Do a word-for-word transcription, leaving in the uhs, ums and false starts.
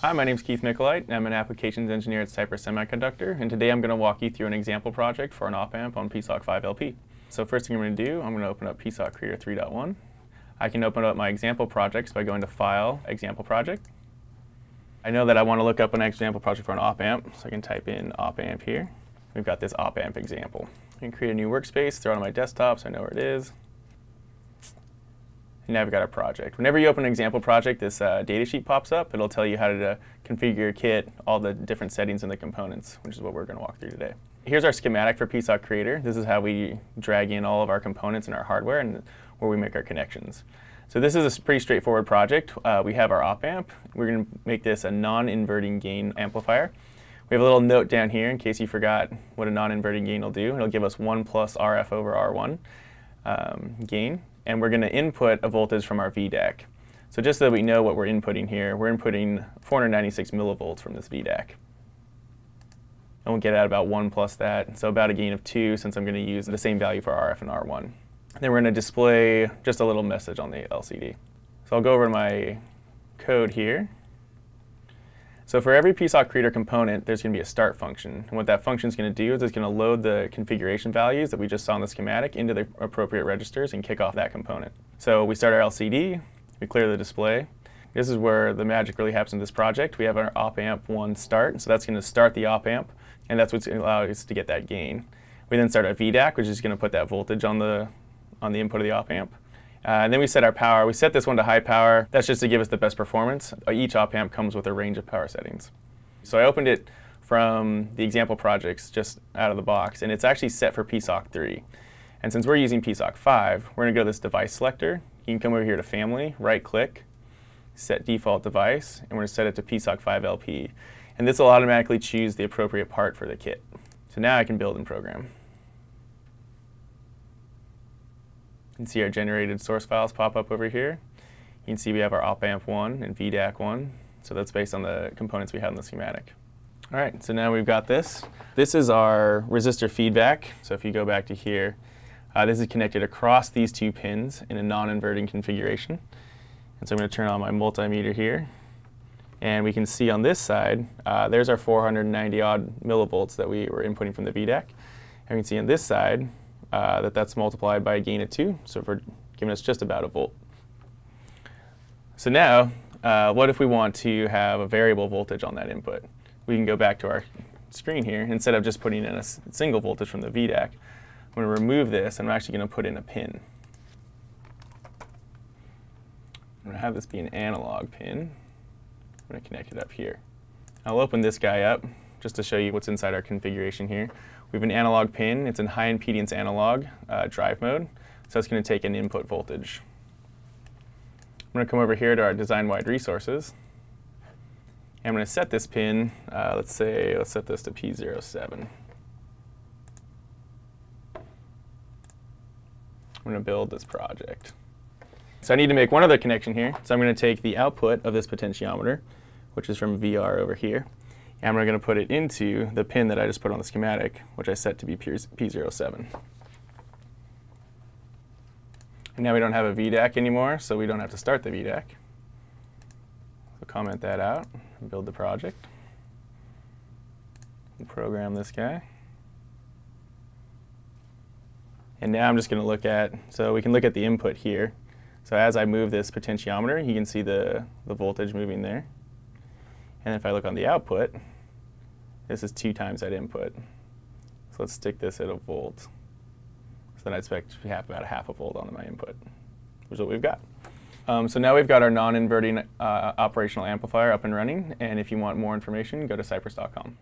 Hi, my name is Keith Nicolite, and I'm an applications engineer at Cypress Semiconductor, and today I'm going to walk you through an example project for an op-amp on P SoC five L P. So first thing I'm going to do, I'm going to open up PSoC Creator three point one. I can open up my example projects by going to File, Example Project. I know that I want to look up an example project for an op-amp, so I can type in op-amp here. We've got this op-amp example. I can create a new workspace, throw it on my desktop so I know where it is. And now we've got a project. Whenever you open an example project, this uh, data sheet pops up. It'll tell you how to uh, configure your kit, all the different settings and the components, which is what we're going to walk through today. Here's our schematic for PSoC Creator. This is how we drag in all of our components and our hardware and where we make our connections. So this is a pretty straightforward project. Uh, we have our op-amp. We're going to make this a non-inverting gain amplifier. We have a little note down here in case you forgot what a non-inverting gain will do. It'll give us one plus R F over R one um, gain. And we're going to input a voltage from our V DAC. So just so that we know what we're inputting here, we're inputting four hundred ninety-six millivolts from this V DAC. And we'll get out about one plus that, so about a gain of two, since I'm going to use the same value for R F and R one. Then we're going to display just a little message on the L C D. So I'll go over to my code here. So for every PSoC Creator component, there's going to be a start function. And what that function is going to do is it's going to load the configuration values that we just saw in the schematic into the appropriate registers and kick off that component. So we start our L C D, we clear the display. This is where the magic really happens in this project. We have our op-amp one start, so that's going to start the op-amp, and that's what's going to allow us to get that gain. We then start our V DAC, which is going to put that voltage on the, on the input of the op-amp. Uh, and then we set our power. We set this one to high power. That's just to give us the best performance. Each op-amp comes with a range of power settings. So I opened it from the example projects just out of the box, and it's actually set for PSoC three. And since we're using PSoC five, we're going to go to this device selector. You can come over here to Family, right-click, Set Default Device, and we're going to set it to PSoC five L P. And this will automatically choose the appropriate part for the kit. So now I can build and program. You can see our generated source files pop up over here. You can see we have our op-amp one and V DAC one. So that's based on the components we have in the schematic. All right, so now we've got this. This is our resistor feedback. So if you go back to here, uh, this is connected across these two pins in a non-inverting configuration. And so I'm going to turn on my multimeter here. And we can see on this side, uh, there's our four hundred ninety odd millivolts that we were inputting from the V DAC. And we can see on this side, Uh, that that's multiplied by a gain of two, so for giving us just about a volt. So now, uh, what if we want to have a variable voltage on that input? We can go back to our screen here. Instead of just putting in a single voltage from the V DAC, I'm going to remove this, and I'm actually going to put in a pin. I'm going to have this be an analog pin. I'm going to connect it up here. I'll open this guy up just to show you what's inside our configuration here. We have an analog pin. It's in high impedance analog uh, drive mode, so it's going to take an input voltage. I'm going to come over here to our design-wide resources. And I'm going to set this pin. Uh, let's say let's set this to P zero seven. I'm going to build this project. So I need to make one other connection here. So I'm going to take the output of this potentiometer, which is from V R over here. And we're going to put it into the pin that I just put on the schematic, which I set to be P zero seven. And now we don't have a V DAC anymore, so we don't have to start the V DAC. So comment that out and build the project. And program this guy. And now I'm just going to look at, so we can look at the input here. So as I move this potentiometer, you can see the, the voltage moving there. And if I look on the output, this is two times that input. So let's stick this at a volt. So then I expect to have about a half a volt on my input, which is what we've got. Um, so now we've got our non-inverting uh, operational amplifier up and running. And if you want more information, go to cypress dot com.